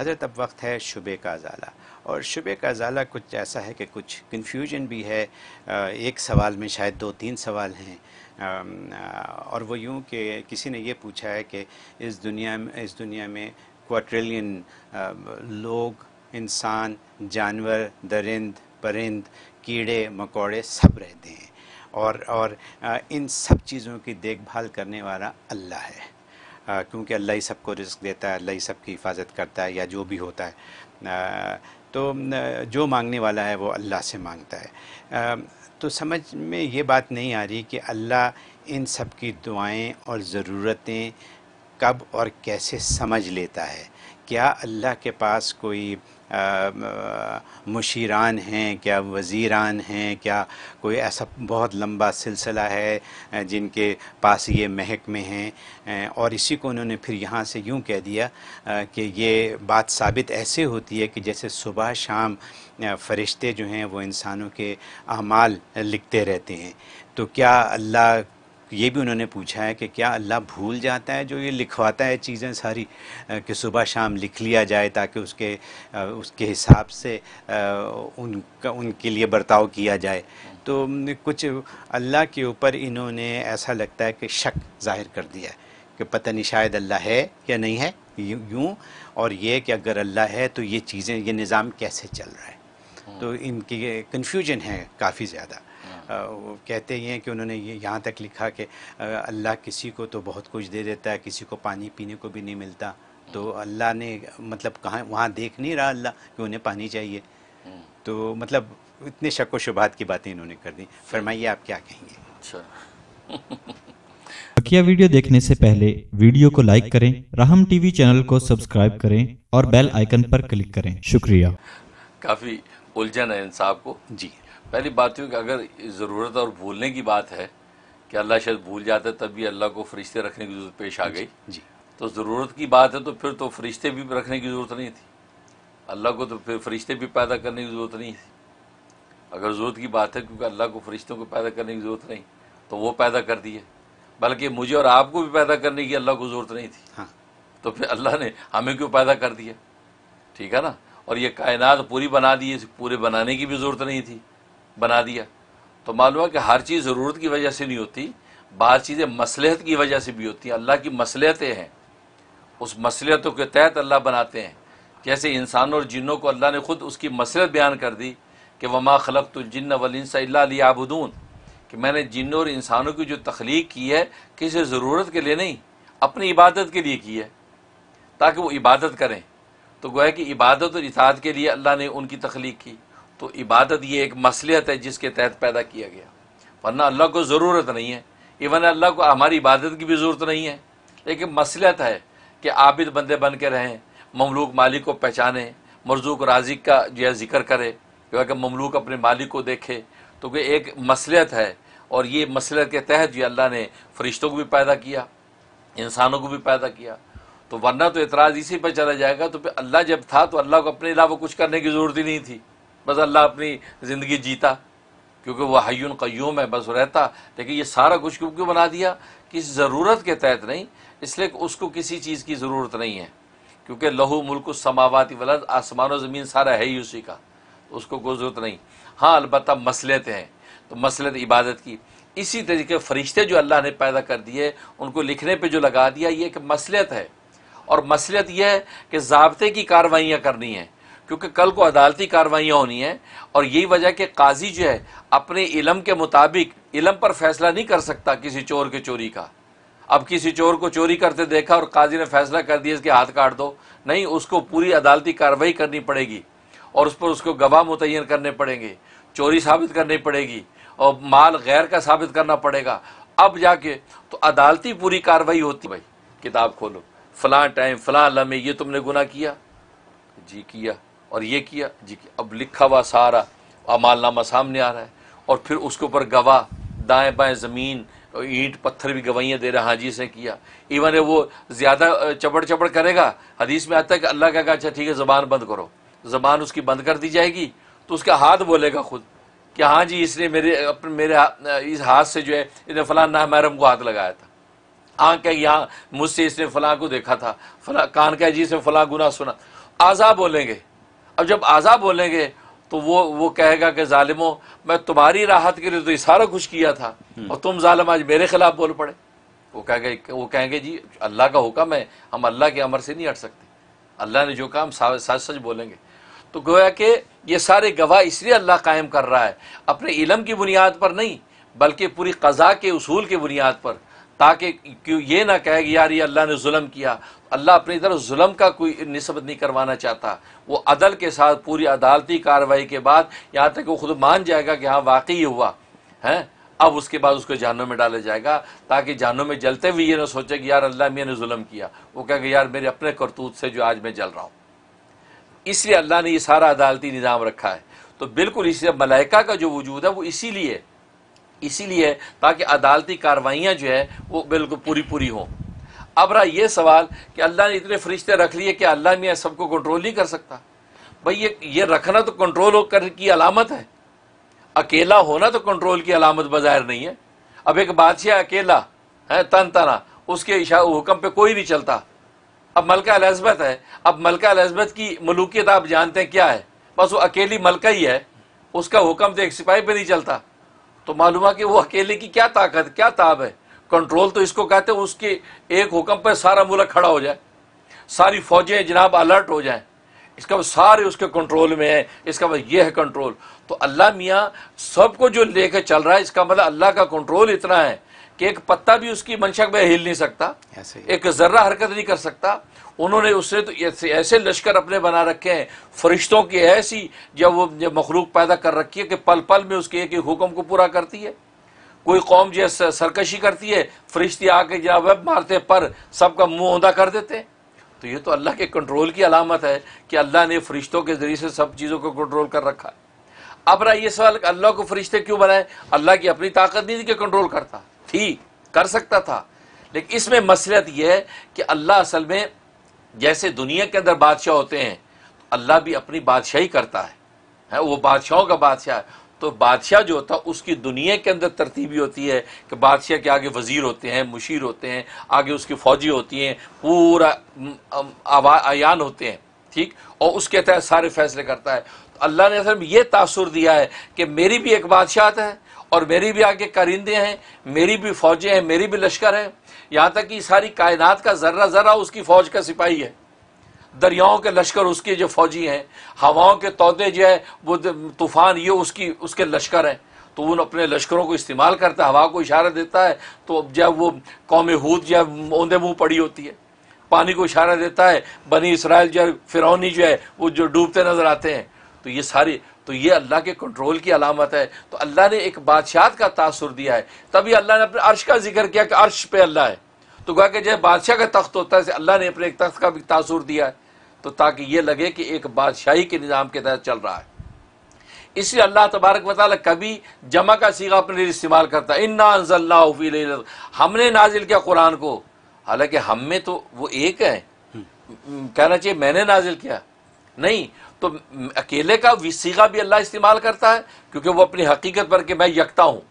हज़रत अब वक्त है शुबे का अजाला, और शुबे का अजाला कुछ ऐसा है कि कुछ कन्फ्यूजन भी है। एक सवाल में शायद दो तीन सवाल हैं, और वो यूँ कि किसी ने ये पूछा है कि इस दुनिया में क्वार्ट्रिलियन लोग, इंसान, जानवर, दरिंद, परिंद, कीड़े मकोड़े सब रहते हैं, और इन सब चीज़ों की देखभाल करने वाला अल्लाह है, क्योंकि अल्लाह ही सबको रिस्क देता है, अल्लाह ही सबकी हिफाजत करता है, या जो भी होता है। तो जो मांगने वाला है वो अल्लाह से मांगता है। तो समझ में ये बात नहीं आ रही कि अल्लाह इन सब की दुआएं और ज़रूरतें कब और कैसे समझ लेता है। क्या अल्लाह के पास कोई मुशीरान हैं, क्या वज़ीरान हैं, क्या कोई ऐसा बहुत लंबा सिलसिला है जिनके पास ये महकमे हैं, और इसी को उन्होंने फिर यहाँ से यूँ कह दिया कि ये बात साबित ऐसे होती है कि जैसे सुबह शाम फरिश्ते जो हैं वो इंसानों के अमाल लिखते रहते हैं। तो क्या अल्लाह, ये भी उन्होंने पूछा है कि क्या अल्लाह भूल जाता है जो ये लिखवाता है चीज़ें सारी, कि सुबह शाम लिख लिया जाए ताकि उसके हिसाब से उनके लिए बर्ताव किया जाए। तो कुछ अल्लाह के ऊपर इन्होंने ऐसा लगता है कि शक जाहिर कर दिया कि पता नहीं शायद अल्लाह है या नहीं है यूँ, और ये कि अगर अल्लाह है तो ये चीज़ें, ये निज़ाम कैसे चल रहा है। तो इनकी कन्फ्यूजन है काफ़ी ज़्यादा। कहते ही हैं कि उन्होंने ये यहाँ तक लिखा कि अल्लाह किसी को तो बहुत कुछ दे देता है, किसी को पानी पीने को भी नहीं मिलता, तो अल्लाह ने मतलब कहाँ वहाँ देख नहीं रहा अल्लाह कि उन्हें पानी चाहिए। तो मतलब इतने शक व शुबहात की बातें इन्होंने कर दी। फरमाइए आप क्या कहेंगे। अच्छा बकिया वीडियो देखने से पहले वीडियो को लाइक करें, राहम टीवी चैनल को सब्सक्राइब करें और बेल आइकन पर क्लिक करें। शुक्रिया। काफ़ी उलझन है इन साहब को जी। पहली बात यूँ कि अगर ज़रूरत और भूलने की बात है कि अल्लाह शायद भूल जाता है, तब भी अल्लाह को फरिश्ते रखने की ज़रूरत पेश आ गई जी। तो ज़रूरत की बात है तो फिर तो फरिश्ते भी रखने की ज़रूरत नहीं थी, अल्लाह को तो फिर फरिश्ते भी पैदा करने की ज़रूरत नहीं थी। अगर ज़रूरत की बात है, क्योंकि अल्लाह को फरिश्तों को पैदा करने की ज़रूरत नहीं, तो वो पैदा कर दी है, बल्कि मुझे और आपको भी पैदा करने की अल्लाह को ज़रूरत नहीं थी। हाँ। तो फिर अल्लाह ने हमें क्यों पैदा कर दिया, ठीक है ना। और ये कायनात पूरी बना दी, पूरे बनाने की भी ज़रूरत नहीं थी, बना दिया। तो मालूम है कि हर चीज़ ज़रूरत की वजह से नहीं होती, बात चीज़ें मसलहत की वजह से भी होती हैं। अल्लाह की मसलहतें हैं, उस मसलहतों के तहत अल्लाह बनाते हैं। जैसे इंसानों और जिन्नों को अल्लाह ने ख़ुद उसकी मसलहत बयान कर दी कि वमा खलक़तुल जिन्न वल इंसा इल्ला लियाबुदून, कि मैंने जिन्नों और इंसानों की जो तख्लीक की है किसी ज़रूरत के लिए नहीं, अपनी इबादत के लिए की है, ताकि वो इबादत करें। तो गोया कि इबादत और इताअत के लिए अल्लाह ने उनकी तख्लीक की। तो इबादत ये एक मसलहत है जिसके तहत पैदा किया गया, वरना अल्लाह को ज़रूरत नहीं है। इवन अल्लाह को हमारी इबादत की भी ज़रूरत नहीं है, लेकिन मसलहत है कि आबिद बंदे बन के रहें, ममलूक मालिक को पहचाने, मरजूक राजिक का जो है जिक्र करे, क्योंकि ममलूक अपने मालिक को देखे। तो ये एक मसलहत है, और ये मसलहत के तहत जो अल्लाह ने फरिश्तों को भी पैदा किया, इंसानों को भी पैदा किया। तो वरना तो एतराज़ इसी पर चला जाएगा। तो फिर अल्लाह जब था तो अल्लाह को अपने अलावा कुछ करने की ज़रूरत ही नहीं थी, बस अल्लाह अपनी ज़िंदगी जीता, क्योंकि वह हय्युन क़य्यूम है, बस रहता। लेकिन ये सारा कुछ क्यों बना दिया, किसी ज़रूरत के तहत नहीं, इसलिए उसको किसी चीज़ की ज़रूरत नहीं है, क्योंकि लहू मुल्कु समावाति वल अर्ज़, आसमान और ज़मीन सारा है ही उसी का, उसको कोई ज़रूरत नहीं। हाँ, अलबत्ता मसलहतें हैं, तो मसलहत इबादत की। इसी तरीके फ़रिश्ते जो अल्लाह ने पैदा कर दिए, उनको लिखने पर जो लगा दिया, ये एक मसलहत है। और मसलहत यह है कि ज़ाब्ते की कार्रवाइयाँ करनी है, क्योंकि कल को अदालती कार्रवाइयाँ होनी हैं। और यही वजह कि काजी जो है अपने इलम के मुताबिक इलम पर फैसला नहीं कर सकता किसी चोर के चोरी का। अब किसी चोर को चोरी करते देखा और काजी ने फैसला कर दिया इसके हाथ काट दो, नहीं, उसको पूरी अदालती कार्रवाई करनी पड़ेगी, और उस पर उसको गवाह मुतय्यन करने पड़ेंगे, चोरी साबित करनी पड़ेगी, और माल गैर का साबित करना पड़ेगा। अब जाके तो अदालती पूरी कार्रवाई होती। भाई किताब खोलो, फ़लाँ टाइम फ़लाँ लम्हे ये तुमने गुनाह किया जी, किया और ये किया जी किया। अब लिखा हुआ सारा अमालनामा सामने आ रहा है, और फिर उसके ऊपर गवाह दाएं बाएं ज़मीन ईंट पत्थर भी गवाहियाँ दे रहा है, हाँ जी इसने किया। इवन वो ज़्यादा चपड़ चपड़ करेगा, हदीस में आता है कि अल्लाह का कहा अच्छा ठीक है ज़बान बंद करो, ज़बान उसकी बंद कर दी जाएगी, तो उसका हाथ बोलेगा खुद कि हाँ जी इसने मेरे इस हाथ से जो है इसने फ़लाँ नामहरम को हाथ लगाया था। आँख का यहाँ मुझसे इसने फ़लाँ को देखा था, फ़लाँ कान का जी इसने फ़लाँ गुनाह सुना। आज़ा बोलेंगे। अब जब आज़ा बोलेंगे तो वो कहेगा कि जालिमों, मैं तुम्हारी राहत के लिए तो ये सारा कुछ किया था और तुम जालिम आज मेरे खिलाफ बोल पड़े। वो कहेंगे जी अल्लाह का हुक्म है, हम अल्लाह के अमर से नहीं हट सकते, अल्लाह ने जो कहा हम सच सच बोलेंगे। तो गोया कि ये सारे गवाह इसलिए अल्लाह कायम कर रहा है अपने इलम की बुनियाद पर नहीं, बल्कि पूरी कज़ा के उसूल की बुनियाद पर, ताकि क्यों ये ना कहे कि यार ये अल्लाह ने जुल्म किया। अल्लाह अपनी तरफ जुल्म का कोई निस्बत नहीं करवाना चाहता, वो अदल के साथ पूरी अदालती कार्रवाई के बाद यहाँ तक वो खुद मान जाएगा कि हाँ वाकई हुआ है, अब उसके बाद उसको जहन्नम में डाला जाएगा, ताकि जहन्नम में जलते हुए ये ना सोचे कि यार अल्लाह मैंने जुल्म किया, वो कहेगा यार मेरे अपने करतूत से जो आज मैं जल रहा हूँ। इसलिए अल्लाह ने ये सारा अदालती निज़ाम रखा है। तो बिल्कुल इसलिए मलाइका का जो वजूद है वो इसीलिए ताकि अदालती कार्रवाइयाँ जो है वो बिल्कुल पूरी पूरी हों। अब रहा ये सवाल कि अल्लाह ने इतने फरिश्ते रख लिए कि अल्लाह मियाँ सबको कंट्रोल नहीं कर सकता। भाई ये रखना तो कंट्रोल की अलामत है, अकेला होना तो कंट्रोल की अलामत बज़ाहिर नहीं है। अब एक बादशाह अकेला है, तन तना, उसके हुक्म पे कोई नहीं चलता। अब मलका एलिज़ाबेथ है, अब मलका एलिज़ाबेथ की मलूकियत आप जानते हैं क्या है, बस वो अकेली मलका ही है, उसका हुक्म तो एक सिपाही पे नहीं चलता। तो मालूम है कि वो अकेले की क्या ताकत क्या ताब है। कंट्रोल तो इसको कहते हैं उसके एक हुक्म पर सारा मुल्क खड़ा हो जाए, सारी फौजें जनाब अलर्ट हो जाएं, इसका मतलब सारे उसके कंट्रोल में है, इसका मतलब ये है कंट्रोल। तो अल्लाह मियाँ सबको जो लेकर चल रहा है, इसका मतलब अल्लाह का कंट्रोल इतना है कि एक पत्ता भी उसकी मंशा में हिल नहीं सकता, एक जर्रा हरकत नहीं कर सकता। उन्होंने उससे तो ऐसे लश्कर अपने बना रखे हैं, फरिश्तों की ऐसी जब वो मखलूक पैदा कर रखी है कि पल पल में उसके एक एक हुक्म को पूरा करती है। कोई कौम जो सरकशी करती है, फरिश्ते आके जब वब मारते पर सबका मुँह औंधा कर देते हैं। तो ये तो अल्लाह के कंट्रोल की अलामत है कि अल्लाह ने फरिश्तों के ज़रिए से सब चीज़ों को कंट्रोल कर रखा है। अब रहा ये सवाल कि अल्लाह को फरिश्ते क्यों बनाए, अल्लाह की अपनी ताकत नहीं थी कि कंट्रोल करता, थी, कर सकता था। लेकिन इसमें मसलत यह है कि अल्लाह असल में जैसे दुनिया के अंदर बादशाह होते हैं, तो अल्लाह भी अपनी बादशाही करता है, वो बादशाहों का बादशाह है। तो बादशाह जो होता है उसकी दुनिया के अंदर तरतीबी होती है कि बादशाह के आगे वज़ीर होते हैं, मुशीर होते हैं, आगे उसकी फ़ौजी होती हैं, पूरा आयान होते हैं, ठीक, और उसके तहत सारे फैसले करता है। तो अल्लाह ने सिर्फ ये तासुर दिया है कि मेरी भी एक बादशाहत है और मेरी भी आगे कारिंदे हैं, मेरी भी फ़ौजें हैं, मेरी भी लश्कर हैं, यहाँ तक कि सारी कायनात का ज़र्रा ज़र्रा उसकी फ़ौज का सिपाही है, दरियाओं के लश्कर उसके जो फौजी हैं, हवाओं के तौदे जो है वो तूफ़ान ये उसके लश्कर हैं। तो वो अपने लश्करों को इस्तेमाल करता है, हवा को इशारा देता है तो जब वो कौम हूद जब औंधे मुँह पड़ी होती है, पानी को इशारा देता है, बनी इसराइल जो फिरौनी जो है वो जो डूबते नज़र आते हैं। तो ये सारी तो ये अल्लाह के कंट्रोल की अलामत है। तो अल्लाह ने एक बादशाहत का तासुर दिया है, तभी अल्लाह ने अपने अर्श का जिक्र किया कि अर्श पे अल्लाह है। तो कहा कि जब बादशाह का तख्त होता है, अल्लाह ने अपने एक तख्त का भी तासुर दिया है, तो ताकि ये लगे कि एक बादशाही के निज़ाम के तहत चल रहा है। इसलिए अल्लाह तबारक व तआला कभी जमा का सीगा अपने लिए इस्तेमाल करता है, इन्ना अंज़लनाहु फी लैलत, हमने नाजिल किया कुरान को, हालांकि हम में तो वो एक है, कहना चाहिए मैंने नाजिल किया नहीं। तो अकेले का सीगा भी अल्लाह इस्तेमाल करता है क्योंकि वो अपनी हकीकत पर कि मैं यकता हूँ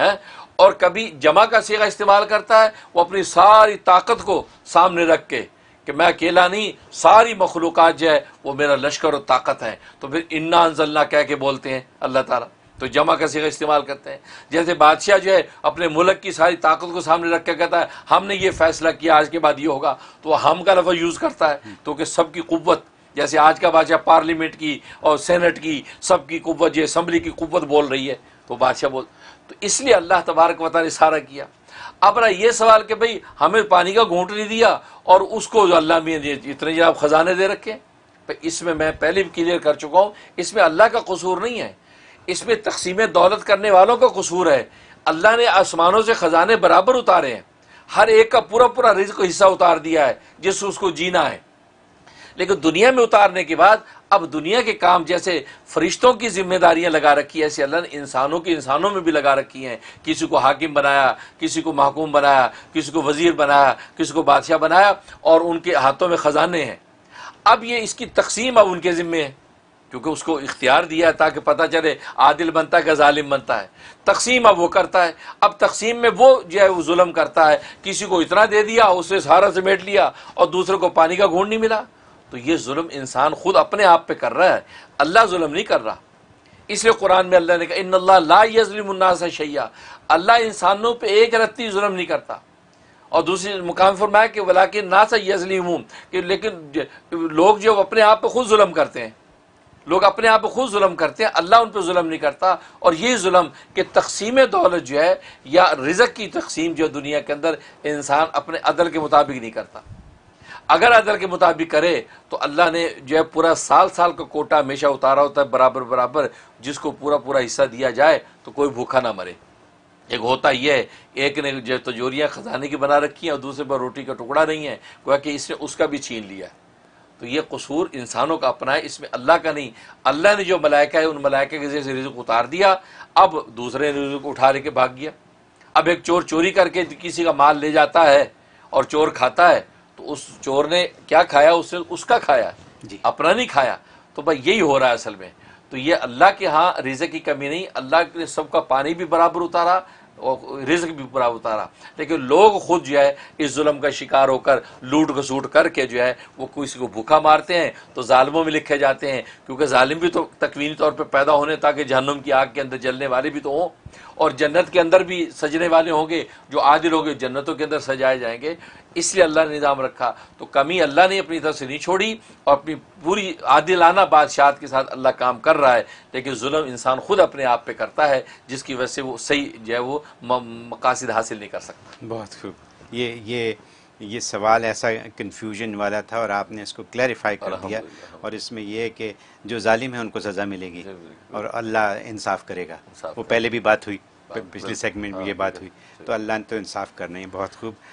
है, और कभी जमा का सीगा इस्तेमाल करता है वो अपनी सारी ताकत को सामने रख के कि मैं अकेला नहीं, सारी मखलूक़ात जो है वो मेरा लश्कर और ताकत है। तो फिर इन्ना अंज़लना कह के बोलते हैं अल्लाह ताला, तो जमा का सीगा इस्तेमाल करते हैं। जैसे बादशाह जो है अपने मुल्क की सारी ताकत को सामने रख के कहता है हमने ये फ़ैसला किया, आज के बाद ये होगा, तो वह हम का लफ्ज़ यूज़ करता है, तो कि सबकी क़ुव्वत, जैसे आज का बादशाह पार्लियामेंट की और सेनेट की सबकी क़ुव्वत जो असम्बली की क़ुव्वत बोल रही है, तो बादशाह बोल। तो इसलिए अल्लाह तबारक व तआला ने सारा किया। अब रहा ये सवाल कि भाई हमें पानी का घूंट नहीं दिया और उसको अल्लाह में इतने जनाब ख़जाने दे रखे, तो इसमें मैं पहले भी क्लियर कर चुका हूँ, इसमें अल्लाह का कसूर नहीं है, इसमें तकसीम दौलत करने वालों का कसूर है। अल्लाह ने आसमानों से ख़जाने बराबर उतारे हैं, हर एक का पूरा पूरा रिज़्क़ हिस्सा उतार दिया है जिससे उसको जीना है। लेकिन दुनिया में उतारने के बाद अब दुनिया के काम जैसे फरिश्तों की जिम्मेदारियां लगा रखी है, ऐसे अल्लाह ने इंसानों की इंसानों में भी लगा रखी हैं। किसी को हाकिम बनाया, किसी को महकूम बनाया, किसी को वज़ीर बनाया, किसी को बादशाह बनाया, और उनके हाथों में ख़जाने हैं। अब ये इसकी तकसीम अब उनके ज़िम्मे है क्योंकि उसको इख्तियार दिया है ताकि पता चले आदिल बनता है कि ज़ालिम बनता है। तकसीम अब वो करता है, अब तकसीम में वो जो है वो जुल्म करता है, किसी को इतना दे दिया उसने सारा समेट लिया और दूसरे को पानी का घूंट नहीं मिला। तो ये जुल्म इंसान खुद अपने आप पे कर रहा है, अल्लाह जुल्म नहीं कर रहा। इसलिए कुरान में अल्लाह ने कहा इन्नल्लाह ला यज़लिमु अन्नास शैया, अल्लाह इंसानों पे एक रत्ती जुल्म नहीं करता। और दूसरी मुकाम फरमाया कि वलाकिन नास यज़लिमून, कि लेकिन लोग जो अपने आप पे खुद जुल्म करते हैं, लोग अपने आप पे खुद जुल्म करते हैं, अल्लाह उन पर जुल्म नहीं करता। और ये जुल्म कि तकसीम दौलत जो है या रिज़्क़ की तकसीम जो दुनिया के अंदर इंसान अपने अदल के मुताबिक नहीं करता। अगर अदल के मुताबिक करे तो अल्लाह ने जो है पूरा साल साल का कोटा हमेशा उतारा होता है बराबर बराबर, जिसको पूरा पूरा हिस्सा दिया जाए तो कोई भूखा ना मरे। एक होता यह है एक ने जो तिजोरियाँ खजाने की बना रखी हैं और दूसरे पर रोटी का टुकड़ा नहीं है, कोई कि इसने उसका भी छीन लिया। तो ये कसूर इंसानों का अपना है, इसमें अल्लाह का नहीं। अल्लाह ने जो मलाइका है उन मलाइका के जैसे रिज़्क़ उतार दिया, अब दूसरे ने रिज़्क़ उठा लेके भाग गया। अब एक चोर चोरी करके किसी का माल ले जाता है और चोर खाता है, तो उस चोर ने क्या खाया, उसने उसका खाया जी, अपना नहीं खाया। तो भाई यही हो रहा है असल में। तो ये अल्लाह के यहाँ रिज़्क़ की कमी नहीं, अल्लाह ने सबका पानी भी बराबर उतारा और रिज़्क़ भी बराबर उतारा, लेकिन लोग खुद जो है इस जुल्म का शिकार होकर लूट घसूट करके जो है वो किसी को भूखा मारते हैं तो ज़ालिमों में लिखे जाते हैं, क्योंकि ज़ालिम भी तो तकवीनी तौर पर पैदा होने ताकि जहन्नम की आग के अंदर जलने वाले भी तो हों और जन्नत के अंदर भी सजने वाले होंगे, जो आदिल होंगे जन्नतों के अंदर सजाए जाएंगे। इसलिए अल्लाह ने निज़ाम रखा। तो कमी अल्लाह ने अपनी तरफ से नहीं छोड़ी और अपनी पूरी आदिलाना बादशाहत के साथ अल्लाह काम कर रहा है, लेकिन जुल्म इंसान खुद अपने आप पे करता है, जिसकी वजह से वो सही जो है वो मकासद हासिल नहीं कर सकता। बहुत खूब। ये सवाल ऐसा कन्फ्यूजन वाला था और आपने इसको क्लैरिफाई कर दिया। और इसमें यह है कि जो जालिम है उनको सज़ा मिलेगी और अल्लाह इंसाफ करेगा। वो पहले भी बात हुई, पिछले सेगमेंट में ये बात हुई, तो अल्लाह ने तो इंसाफ करना है। बहुत खूब।